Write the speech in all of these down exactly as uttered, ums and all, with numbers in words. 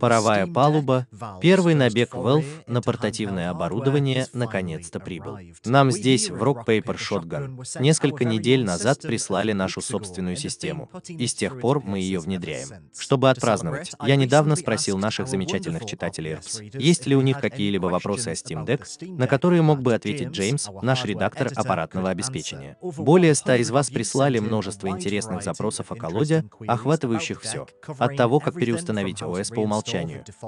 Паровая палуба, первый набег Valve на портативное оборудование наконец-то прибыл. Нам здесь, в Rock Paper Shotgun, несколько недель назад прислали нашу собственную систему, и с тех пор мы ее внедряем. Чтобы отпраздновать, я недавно спросил наших замечательных читателей эр пи эс, есть ли у них какие-либо вопросы о Steam Deck, на которые мог бы ответить Джеймс, наш редактор аппаратного обеспечения. Более ста из вас прислали множество интересных запросов о колоде, охватывающих все, от того, как переустановить ОС по умолчанию,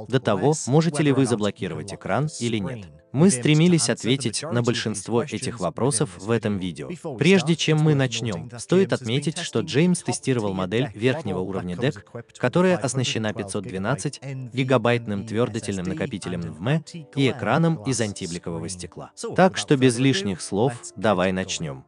до того, можете ли вы заблокировать экран или нет. Мы стремились ответить на большинство этих вопросов в этом видео. Прежде чем мы начнем, стоит отметить, что Джеймс тестировал модель верхнего уровня Deck, которая оснащена пятьсот двенадцать гигабайтным твердотельным накопителем NVMe и экраном из антибликового стекла. Так что без лишних слов, давай начнем.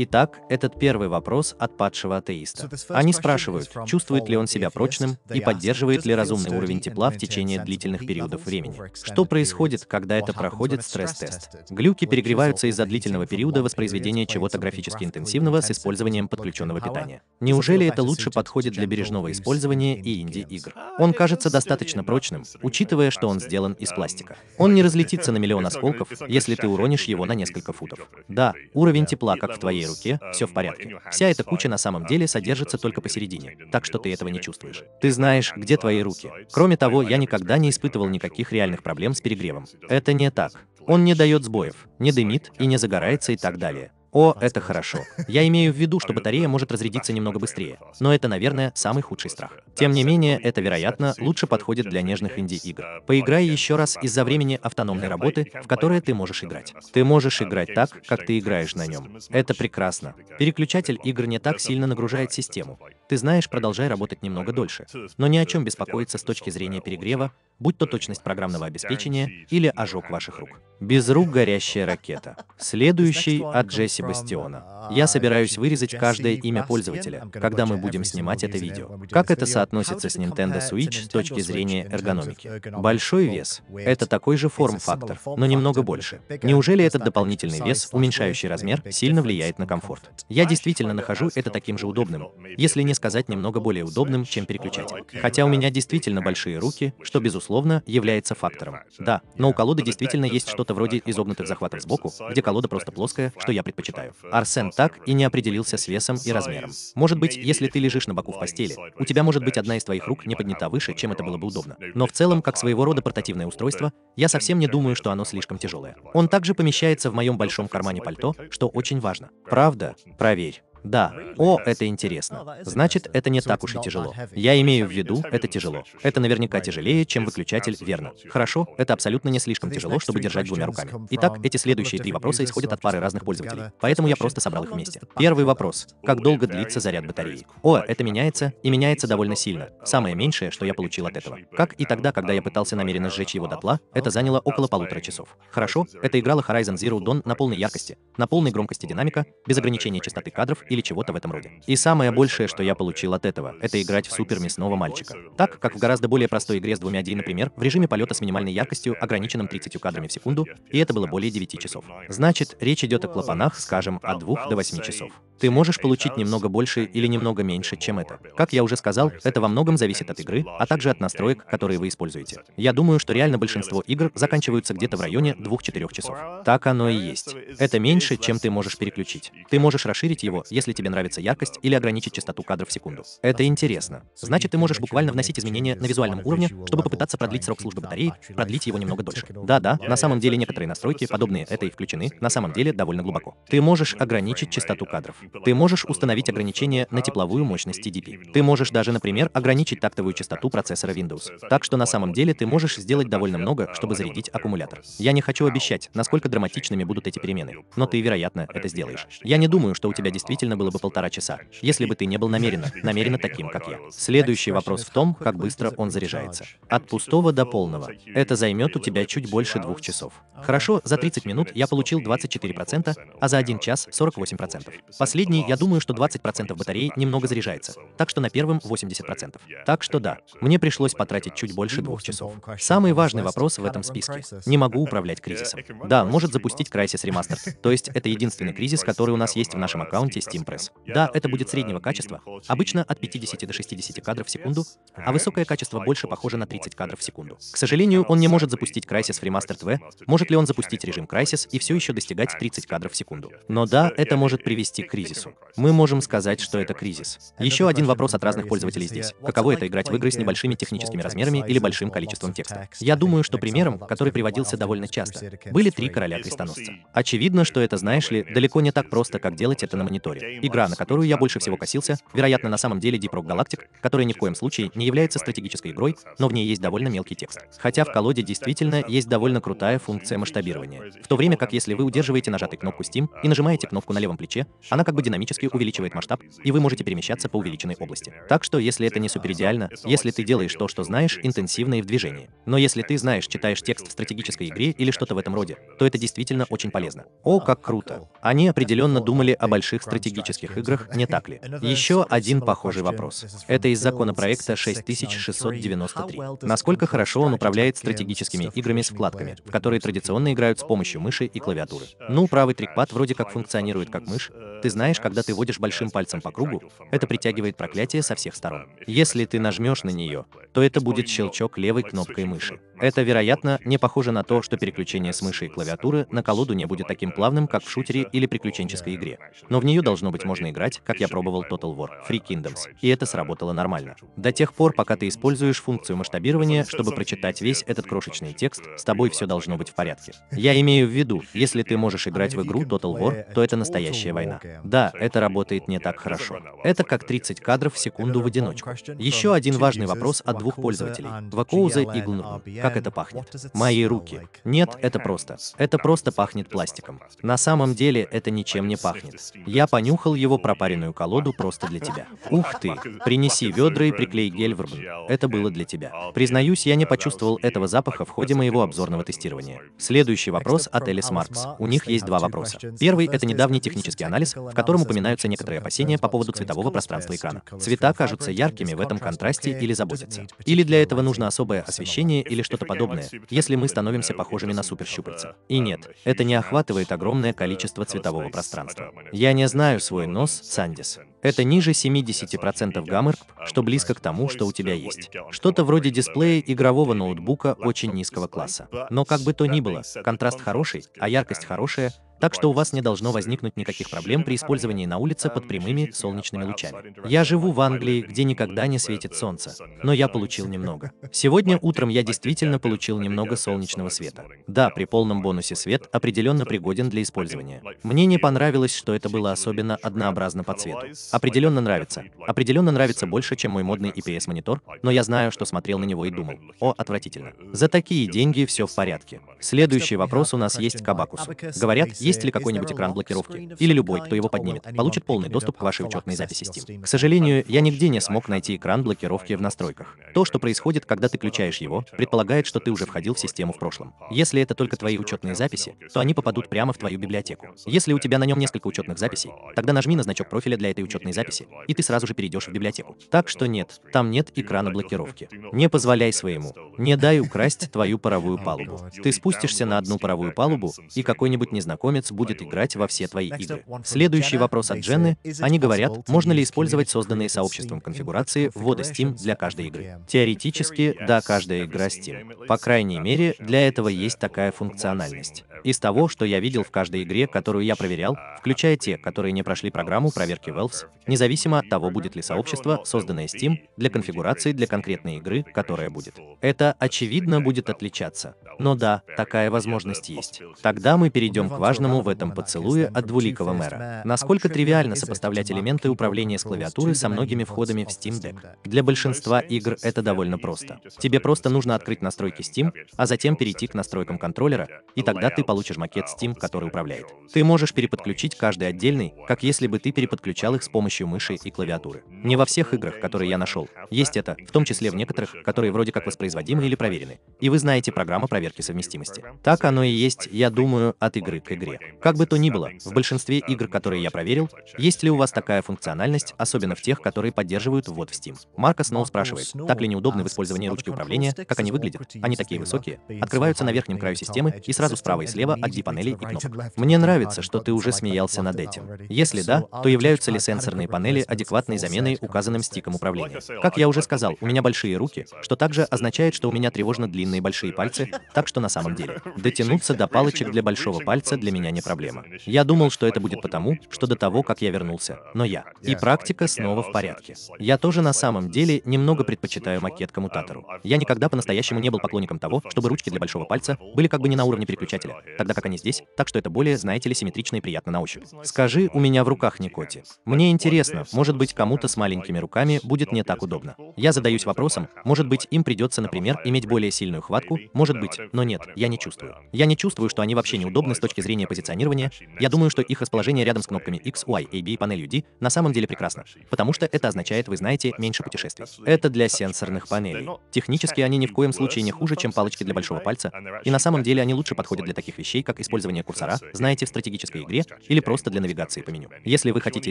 Итак, этот первый вопрос от падшего атеиста. Они спрашивают, чувствует ли он себя прочным и поддерживает ли разумный уровень тепла в течение длительных периодов времени. Что происходит, когда это проходит стресс-тест? Глюки перегреваются из-за длительного периода воспроизведения чего-то графически интенсивного с использованием подключенного питания. Неужели это лучше подходит для бережного использования и инди-игр? Он кажется достаточно прочным, учитывая, что он сделан из пластика. Он не разлетится на миллион осколков, если ты уронишь его на несколько футов. Да, уровень тепла, как в твоей руке, все в порядке. Вся эта куча на самом деле содержится только посередине, так что ты этого не чувствуешь. Ты знаешь, где твои руки. Кроме того, я никогда не испытывал никаких реальных проблем с перегревом. Это не так. Он не дает сбоев, не дымит и не загорается и так далее. О, это хорошо. Я имею в виду, что батарея может разрядиться немного быстрее, но это, наверное, самый худший страх. Тем не менее, это, вероятно, лучше подходит для нежных инди-игр. Поиграй еще раз из-за времени автономной работы, в которой ты можешь играть. Ты можешь играть так, как ты играешь на нем. Это прекрасно. Переключатель игр не так сильно нагружает систему. Ты знаешь, продолжай работать немного дольше, но ни о чем беспокоиться с точки зрения перегрева, будь то точность программного обеспечения или ожог ваших рук. Без рук горящая ракета. Следующий от Джесси Бастиона. Я собираюсь вырезать каждое имя пользователя, когда мы будем снимать это видео. Как это соотносится с Nintendo Switch с точки зрения эргономики? Большой вес. Это такой же форм-фактор, но немного больше. Неужели этот дополнительный вес, уменьшающий размер, сильно влияет на комфорт? Я действительно нахожу это таким же удобным, если не сказать немного более удобным, чем переключатель. Хотя у меня действительно большие руки, что, безусловно, является фактором. Да, но у колоды действительно есть что-то вроде изогнутых захватов сбоку, где колода просто плоская, что я предпочитаю. Арсен так и не определился с весом и размером. Может быть, если ты лежишь на боку в постели, у тебя может быть одна из твоих рук не поднята выше, чем это было бы удобно. Но в целом, как своего рода портативное устройство, я совсем не думаю, что оно слишком тяжелое. Он также помещается в моем большом кармане пальто, что очень важно. Правда? Проверь. Да. О, это интересно. Значит, это не так уж и тяжело. Я имею в виду, это тяжело. Это наверняка тяжелее, чем выключатель, верно. Хорошо, это абсолютно не слишком тяжело, чтобы держать двумя руками. Итак, эти следующие три вопроса исходят от пары разных пользователей, поэтому я просто собрал их вместе. Первый вопрос. Как долго длится заряд батареи? О, это меняется, и меняется довольно сильно. Самое меньшее, что я получил от этого. Как и тогда, когда я пытался намеренно сжечь его дотла, это заняло около полутора часов. Хорошо, это играла Horizon Zero Dawn на полной яркости, на полной громкости динамика, без ограничения частоты кадров или чего-то в этом роде. И самое большее, что я получил от этого, это играть в супер мясного мальчика. Так, как в гораздо более простой игре с двумя ди, например, в режиме полета с минимальной яркостью, ограниченным тридцатью кадрами в секунду, и это было более девяти часов. Значит, речь идет о клапанах, скажем, от двух до восьми часов. Ты можешь получить немного больше или немного меньше, чем это. Как я уже сказал, это во многом зависит от игры, а также от настроек, которые вы используете. Я думаю, что реально большинство игр заканчиваются где-то в районе двух-четырех часов. Так оно и есть. Это меньше, чем ты можешь переключить. Ты можешь расширить его, если тебе нравится яркость, или ограничить частоту кадров в секунду. Это интересно. Значит, ты можешь буквально вносить изменения на визуальном уровне, чтобы попытаться продлить срок службы батареи, продлить его немного дольше. Да-да, на самом деле некоторые настройки, подобные этой, включены, на самом деле довольно глубоко. Ты можешь ограничить частоту кадров. Ты можешь установить ограничение на тепловую мощность ти ди пи. Ты можешь даже, например, ограничить тактовую частоту процессора Windows. Так что на самом деле ты можешь сделать довольно много, чтобы зарядить аккумулятор. Я не хочу обещать, насколько драматичными будут эти перемены, но ты, вероятно, это сделаешь. Я не думаю, что у тебя действительно было бы полтора часа, если бы ты не был намеренно, намеренно таким, как я. Следующий вопрос в том, как быстро он заряжается. От пустого до полного. Это займет у тебя чуть больше двух часов. Хорошо, за тридцать минут я получил двадцать четыре процента, а за один час сорок восемь процентов. Последний последний, я думаю, что двадцать процентов батареи немного заряжается, так что на первом восемьдесят процентов. Так что да, мне пришлось потратить чуть больше двух часов. Самый важный вопрос в этом списке. Не могу управлять кризисом. Да, может запустить Crysis Remastered, то есть это единственный кризис, который у нас есть в нашем аккаунте Steam Press. Да, это будет среднего качества, обычно от пятидесяти до шестидесяти кадров в секунду, а высокое качество больше похоже на тридцать кадров в секунду. К сожалению, он не может запустить Crysis Remastered V, может ли он запустить режим Crysis и все еще достигать тридцати кадров в секунду. Но да, это может привести к кризису. Мы можем сказать, что это кризис. Еще один вопрос от разных пользователей здесь. Каково это играть в игры с небольшими техническими размерами или большим количеством текста? Я думаю, что примером, который приводился довольно часто, были три короля крестоносца. Очевидно, что это, знаешь ли, далеко не так просто, как делать это на мониторе. Игра, на которую я больше всего косился, вероятно, на самом деле Deep Rock Galactic, которая ни в коем случае не является стратегической игрой, но в ней есть довольно мелкий текст. Хотя в колоде действительно есть довольно крутая функция масштабирования. В то время как если вы удерживаете нажатой кнопку Steam и нажимаете кнопку на левом плече, она как бы динамически увеличивает масштаб, и вы можете перемещаться по увеличенной области. Так что, если это не суперидеально, если ты делаешь то, что знаешь, интенсивно и в движении. Но если ты знаешь, читаешь текст в стратегической игре или что-то в этом роде, то это действительно очень полезно. О, как круто! Они определенно думали о больших стратегических играх, не так ли? Еще один похожий вопрос. Это из законопроекта шесть тысяч шестьсот девяносто три. Насколько хорошо он управляет стратегическими играми с вкладками, в которые традиционно играют с помощью мыши и клавиатуры? Ну, правый трикпад вроде как функционирует как мышь. Ты знаешь, когда ты водишь большим пальцем по кругу, это притягивает проклятие со всех сторон. Если ты нажмешь на нее, то это будет щелчок левой кнопкой мыши. Это, вероятно, не похоже на то, что переключение с мыши и клавиатуры на колоду не будет таким плавным, как в шутере или приключенческой игре. Но в нее должно быть можно играть, как я пробовал Total War, Three Kingdoms, и это сработало нормально. До тех пор, пока ты используешь функцию масштабирования, чтобы прочитать весь этот крошечный текст, с тобой все должно быть в порядке. Я имею в виду, если ты можешь играть в игру Total War, то это настоящая война. Да, это работает не так хорошо. Это как тридцать кадров в секунду в одиночку. Еще один важный вопрос от двух пользователей. Vakuza и Glnur. Как это пахнет? Мои руки. Нет, это просто. Это просто пахнет пластиком. На самом деле это ничем не пахнет. Я понюхал его пропаренную колоду просто для тебя. Ух ты! Принеси ведра и приклей гель-вербен. Это было для тебя. Признаюсь, я не почувствовал этого запаха в ходе моего обзорного тестирования. Следующий вопрос от Alice Маркс. У них есть два вопроса. Первый — это недавний технический анализ, в котором упоминаются некоторые опасения по поводу цветового пространства экрана. Цвета кажутся яркими в этом контрасте или заботятся. Или для этого нужно особое освещение или что-то подобное, если мы становимся похожими на суперщупальца. И нет, это не охватывает огромное количество цветового пространства. Я не знаю свой нос, Сандис. Это ниже семидесяти процентов гаммеркп, что близко к тому, что у тебя есть. Что-то вроде дисплея игрового ноутбука очень низкого класса. Но как бы то ни было, контраст хороший, а яркость хорошая, так что у вас не должно возникнуть никаких проблем при использовании на улице под прямыми солнечными лучами. Я живу в Англии, где никогда не светит солнце, но я получил немного. Сегодня утром я действительно получил немного солнечного света. Да, при полном бонусе свет определенно пригоден для использования. Мне не понравилось, что это было особенно однообразно по цвету. Определенно нравится. Определенно нравится больше, чем мой модный и пи эс-монитор, но я знаю, что смотрел на него и думал. О, отвратительно. За такие деньги все в порядке. Следующий вопрос у нас есть к Абакусу. Говорят, есть ли какой-нибудь экран блокировки, или любой, кто его поднимет, получит полный доступ к вашей учетной записи Steam. К сожалению, я нигде не смог найти экран блокировки в настройках. То, что происходит, когда ты включаешь его, предполагает, что ты уже входил в систему в прошлом. Если это только твои учетные записи, то они попадут прямо в твою библиотеку. Если у тебя на нем несколько учетных записей, тогда нажми на значок профиля для этой учетной записи, и ты сразу же перейдешь в библиотеку. Так что нет, там нет экрана блокировки. Не позволяй своему. Не дай украсть твою паровую палубу. Ты спустишься на одну паровую палубу, и какой-нибудь незнакомец будет играть во все твои игры. Следующий вопрос от Дженны. Они говорят, можно ли использовать созданные сообществом конфигурации ввода Steam для каждой игры. Теоретически, да, каждая игра Steam. По крайней мере, для этого есть такая функциональность. Из того, что я видел в каждой игре, которую я проверял, включая те, которые не прошли программу проверки Valve, независимо от того, будет ли сообщество, созданное Steam, для конфигурации для конкретной игры, которая будет. Это, очевидно, будет отличаться. Но да, такая возможность есть. Тогда мы перейдем к важному в этом поцелуе от двуликого мэра. Насколько тривиально сопоставлять элементы управления с клавиатуры со многими входами в Steam Deck? Для большинства игр это довольно просто. Тебе просто нужно открыть настройки Steam, а затем перейти к настройкам контроллера, и тогда ты получишь макет Steam, который управляет. Ты можешь переподключить каждый отдельный, как если бы ты переподключал их с помощью мыши и клавиатуры. Не во всех играх, которые я нашел, есть это, в том числе в некоторых, которые вроде как воспроизводимы или проверены. И вы знаете программу проверки совместимости. Так оно и есть, я думаю, от игры к игре. игры. Как бы то ни было, в большинстве игр, которые я проверил, есть ли у вас такая функциональность, особенно в тех, которые поддерживают ввод в Steam. Марка Сноу спрашивает, так ли неудобны в использовании ручки управления, как они выглядят. Они такие высокие, открываются на верхнем краю системы и сразу справа и слева от D-панелей и кнопок. Мне нравится, что ты уже смеялся над этим. Если да, то являются ли сенсорные панели адекватной заменой указанным стиком управления? Как я уже сказал, у меня большие руки, что также означает, что у меня тревожно длинные большие пальцы, так что на самом деле дотянуться до палочек для большого пальца для меня не проблема. Я думал, что это будет потому, что до того, как я вернулся, но я. И практика снова в порядке. Я тоже на самом деле немного предпочитаю макет-коммутатору. Я никогда по-настоящему не был поклонником того, чтобы ручки для большого пальца были как бы не на уровне переключателя, тогда как они здесь, так что это более, знаете ли, симметрично и приятно на ощупь. Скажи, у меня в руках Никоти. Мне интересно, может быть, кому-то с маленькими руками будет не так удобно. Я задаюсь вопросом, может быть, им придется, например, иметь более сильную хватку, может быть, но нет, я не чувствую. Я не чувствую, что они вообще неудобны с точки зрения позиционирования. Я думаю, что их расположение рядом с кнопками X, Y, A, B и панелью D на самом деле прекрасно, потому что это означает, вы знаете, меньше путешествий. Это для сенсорных панелей. Технически они ни в коем случае не хуже, чем палочки для большого пальца, и на самом деле они лучше подходят для таких вещей, как использование курсора, знаете, в стратегической игре или просто для навигации по меню. Если вы хотите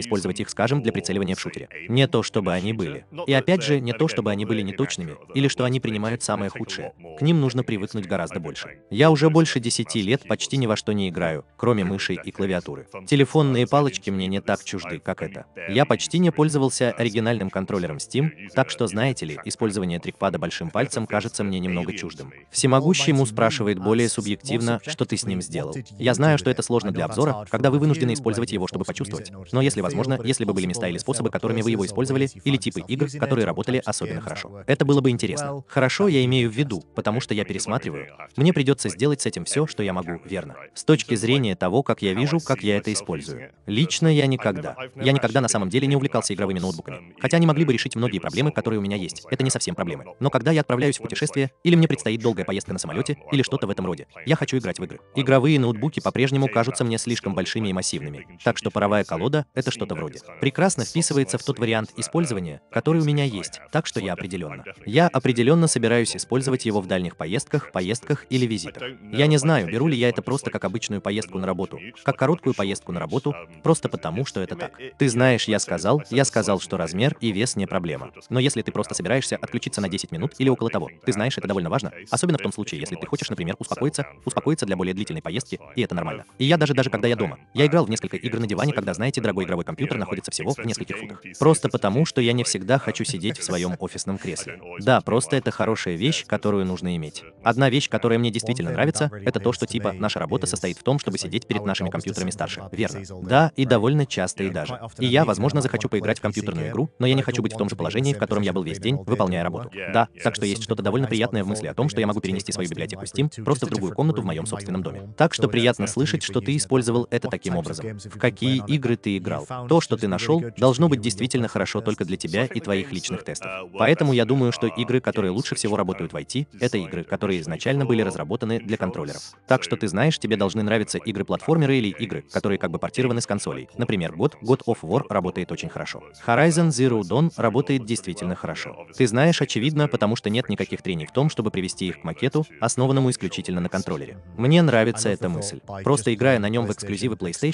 использовать их, скажем, для прицеливания в шутере. Не то, чтобы они были. И опять же, не то, чтобы они были неточными, или что они принимают самое худшее. К ним нужно привыкнуть гораздо больше. Я уже больше десяти лет почти ни во что не играю, кроме мыши и клавиатуры. Телефонные палочки мне не так чужды, как это. Я почти не пользовался оригинальным контроллером Steam, так что, знаете ли, использование трикпада большим пальцем кажется мне немного чуждым. Всемогущий Му спрашивает более субъективно, что ты с ним сделал. Я знаю, что это сложно для обзора, когда вы вынуждены использовать его, чтобы почувствовать. Но если возможно, если бы были места или способы, которыми вы его использовали, или типы игр, которые работали особенно хорошо. Это было бы интересно. Хорошо, я имею в виду, потому что я пересматриваю. Мне придется сделать с этим все, что я могу, верно. С точки зрения того, как я вижу, как я это использую. Лично я никогда. Я никогда на самом деле не увлекался игровыми ноутбуками. Хотя они могли бы решить многие проблемы, которые у меня есть. Это не совсем проблемы. Но когда я отправляюсь в путешествие, или мне предстоит долгая поездка на самолете, или что-то в этом роде, я хочу играть в игры. Игровые ноутбуки по-прежнему кажутся мне слишком большими и массивными. Так что паровая колода — это что-то вроде. Прекрасно вписывается в тот вариант использования, который у меня есть, так что я определенно. Я определенно собираюсь использовать его в дальних поездках, поездках или визитах. Я не знаю, беру ли я это просто как обычную поездку на работу, как короткую поездку на работу, просто потому, что это так. Ты знаешь, я сказал, я сказал, что размер и вес не проблема. Но если ты просто собираешься отключиться на десять минут или около того, ты знаешь, это довольно важно, особенно в том случае, если ты хочешь, например, успокоиться, успокоиться для более длительной поездки, и это нормально. И я даже, даже когда я дома, я играл в несколько игр на диване, когда, знаете, дорогой игровой компьютер находится всего в нескольких футах. Просто потому, что я не всегда хочу сидеть в своем офисном кресле. Да, просто это хорошая вещь, которую нужно иметь. Одна вещь, которая мне действительно нравится, это то, что типа наша работа состоит в том, чтобы сидеть перед нашими компьютерами старше. Верно. Да, и довольно часто и даже. И я, возможно, захочу поиграть в компьютерную игру, но я не хочу быть в том же положении, в котором я был весь день, выполняя работу. Да, так что есть что-то довольно приятное в мысли о том, что я могу перенести свою библиотеку Steam просто в другую комнату в моем собственном доме. Так что приятно слышать, что ты использовал это таким образом. В какие игры ты играл? То, что ты нашел, должно быть действительно хорошо только для тебя и твоих личных тестов. Поэтому я думаю, что игры, которые лучше всего работают в ай ти, это игры, которые изначально были разработаны для контроллеров. Так что ты знаешь, тебе должны нравиться игры-платформеры или игры, которые как бы портированы с консолей. Например, God of War работает очень хорошо. Horizon Zero Dawn работает действительно хорошо. Ты знаешь, очевидно, потому что нет никаких трений в том, чтобы привести их к макету, основанному исключительно на контроллере. Мне нравится эта мысль. Просто играя на нем в эксклюзивы PlayStation,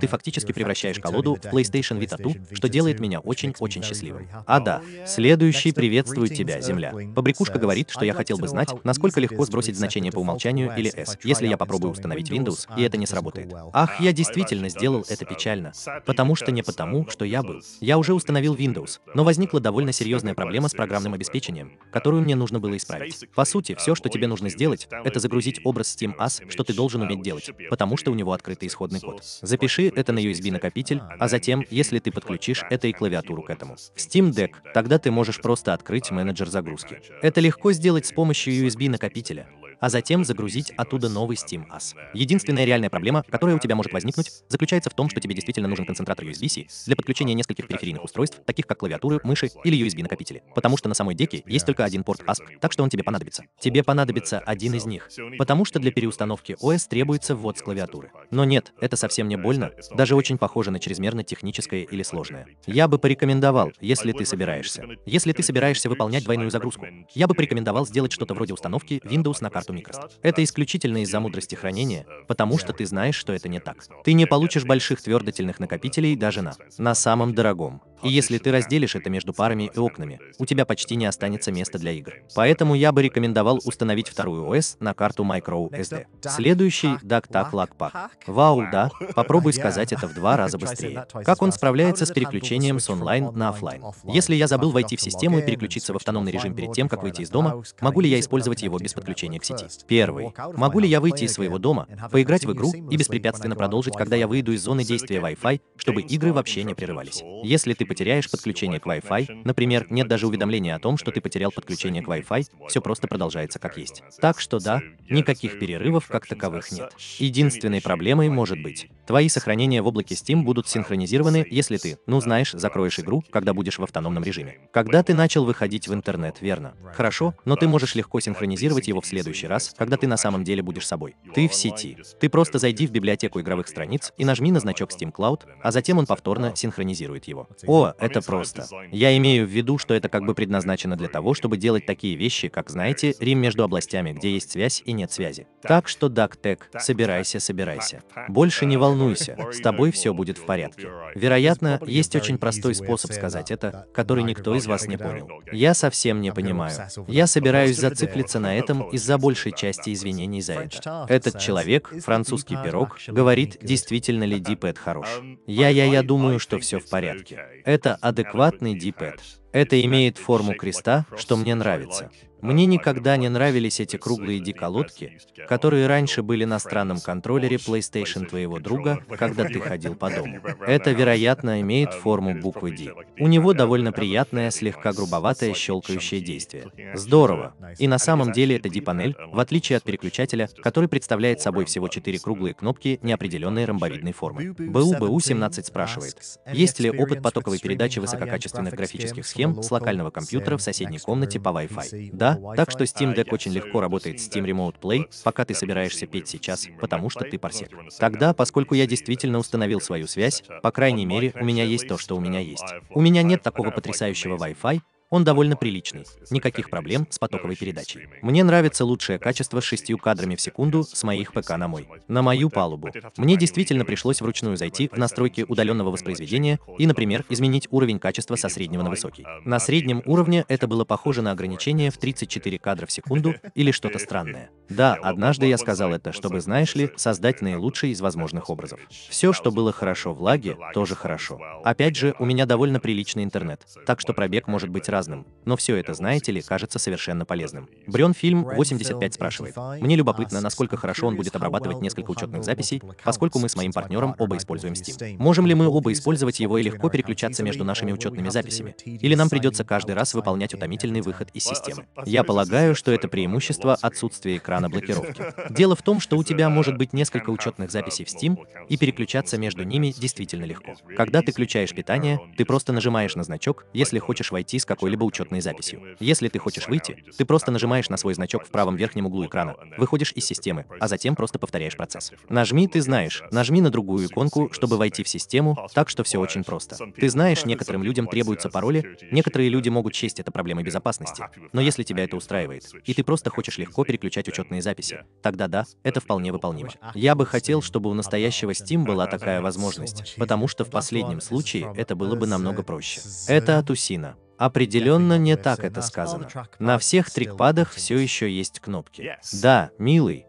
ты фактически превращаешь колоду в PlayStation Vita два, что делает меня очень-очень счастливым. А да, следующий приветствует тебя, Земля. Побрякушка говорит, что я хотел бы знать, насколько легко сбросить значение по умолчанию или S, если я попробую установить Windows, и это не сработает. Ах, я действительно сделал это печально. Потому что не потому, что я был. Я уже установил Windows, но возникла довольно серьезная проблема с программным обеспечением, которую мне нужно было исправить. По сути, все, что тебе нужно сделать, это загрузить образ SteamOS, что ты должен уметь делать, потому что у него открытый исходный код. Запиши это на ю эс би-накопитель, а затем, если ты подключишь это и клавиатуру к этому. Steam Deck, тогда ты можешь просто открыть менеджер загрузки. Это легко сделать с помощью ю эс би-накопителя, а затем загрузить оттуда новый SteamOS. Единственная реальная проблема, которая у тебя может возникнуть, заключается в том, что тебе действительно нужен концентратор ю эс би-C для подключения нескольких периферийных устройств, таких как клавиатуры, мыши или ю эс би-накопители. Потому что на самой деке есть только один порт эй эс пи, так что он тебе понадобится. Тебе понадобится один из них, потому что для переустановки о эс требуется ввод с клавиатуры. Но нет, это совсем не больно, даже очень похоже на чрезмерно техническое или сложное. Я бы порекомендовал, если ты собираешься. Если ты собираешься выполнять двойную загрузку, я бы порекомендовал сделать что-то вроде установки Windows на карту что микрос. Это исключительно из-за мудрости хранения, потому что ты знаешь, что это не так. Ты не получишь больших твердотельных накопителей даже на, на самом дорогом. И если ты разделишь это между парами и окнами, у тебя почти не останется места для игр. Поэтому я бы рекомендовал установить вторую ОС на карту microSD. Следующий — Dock-tak-lak-pak. Вау, да, попробуй сказать это в два раза быстрее. Как он справляется с переключением с онлайн на офлайн? Если я забыл войти в систему и переключиться в автономный режим перед тем, как выйти из дома, могу ли я использовать его без подключения к сети? Первый. Могу ли я выйти из своего дома, поиграть в игру и беспрепятственно продолжить, когда я выйду из зоны действия Wi-Fi, чтобы игры вообще не прерывались? Если ты потеряешь подключение к Wi-Fi, например, нет даже уведомления о том, что ты потерял подключение к Wi-Fi, все просто продолжается как есть. Так что да, никаких перерывов как таковых нет. Единственной проблемой может быть, твои сохранения в облаке Steam будут синхронизированы, если ты, ну знаешь, закроешь игру, когда будешь в автономном режиме. Когда ты начал выходить в интернет, верно? Хорошо, но ты можешь легко синхронизировать его в следующий раз, когда ты на самом деле будешь собой. Ты в сети. Ты просто зайди в библиотеку игровых страниц и нажми на значок Steam Cloud, а затем он повторно синхронизирует его. О, это просто. Я имею в виду, что это как бы предназначено для того, чтобы делать такие вещи, как, знаете, Рим между областями, где есть связь и нет связи. Так что, Доктек, собирайся, собирайся. Больше не волнуйся, с тобой все будет в порядке. Вероятно, есть очень простой способ сказать это, который никто из вас не понял. Я совсем не понимаю. Я собираюсь зациклиться на этом из-за большей части извинений за это. Этот человек, французский пирог, говорит, действительно ли дипэд хорош. Я-я-я думаю, что все в порядке. Это адекватный дипэд. Это имеет форму креста, что мне нравится. Мне никогда не нравились эти круглые диколодки, которые раньше были на странном контроллере PlayStation твоего друга, когда ты ходил по дому. Это, вероятно, имеет форму буквы D. У него довольно приятное, слегка грубоватое щелкающее действие. Здорово. И на самом деле это D-панель, в отличие от переключателя, который представляет собой всего четыре круглые кнопки неопределенной ромбовидной формы. би ю би у семнадцать спрашивает, есть ли опыт потоковой передачи высококачественных графических схем с локального компьютера в соседней комнате по Wi-Fi? Да. Так что Steam Deck очень легко работает с Steam Remote Play, пока ты собираешься петь сейчас, потому что ты парсек. Тогда, поскольку я действительно установил свою связь, по крайней мере, у меня есть то, что у меня есть. У меня нет такого потрясающего Wi-Fi, он довольно приличный, никаких проблем с потоковой передачей. Мне нравится лучшее качество с шестью кадрами в секунду с моих ПК на мой. На мою палубу. Мне действительно пришлось вручную зайти в настройки удаленного воспроизведения и, например, изменить уровень качества со среднего на высокий. На среднем уровне это было похоже на ограничение в тридцать четыре кадра в секунду или что-то странное. Да, однажды я сказал это, чтобы, знаешь ли, создать наилучший из возможных образов. Все, что было хорошо в лаге, тоже хорошо. Опять же, у меня довольно приличный интернет, так что пробег может быть разным. Но все это, знаете ли, кажется совершенно полезным. Брuen Film восемьдесят пять спрашивает, мне любопытно, насколько хорошо он будет обрабатывать несколько учетных записей, поскольку мы с моим партнером оба используем Steam. Можем ли мы оба использовать его и легко переключаться между нашими учетными записями? Или нам придется каждый раз выполнять утомительный выход из системы? Я полагаю, что это преимущество отсутствия экрана блокировки. Дело в том, что у тебя может быть несколько учетных записей в Steam, и переключаться между ними действительно легко. Когда ты включаешь питание, ты просто нажимаешь на значок, если хочешь войти с какой-либо либо учетной записью. Если ты хочешь выйти, ты просто нажимаешь на свой значок в правом верхнем углу экрана, выходишь из системы, а затем просто повторяешь процесс. Нажми, ты знаешь, нажми на другую иконку, чтобы войти в систему, так что все очень просто. Ты знаешь, некоторым людям требуются пароли, некоторые люди могут счесть это проблемой безопасности, но если тебя это устраивает, и ты просто хочешь легко переключать учетные записи, тогда да, это вполне выполнимо. Я бы хотел, чтобы у настоящего Steam была такая возможность, потому что в последнем случае это было бы намного проще. Это от Usina. Определенно не так это сказано. На всех трикпадах все еще есть кнопки. Да, милый.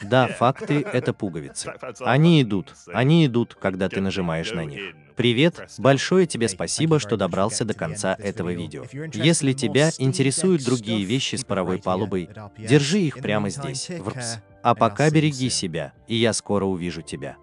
Да, факты — это пуговицы. Они идут, они идут, когда ты нажимаешь на них. Привет, большое тебе спасибо, что добрался до конца этого видео. Если тебя интересуют другие вещи с паровой палубой, держи их прямо здесь, в эр пи эс. А пока береги себя, и я скоро увижу тебя.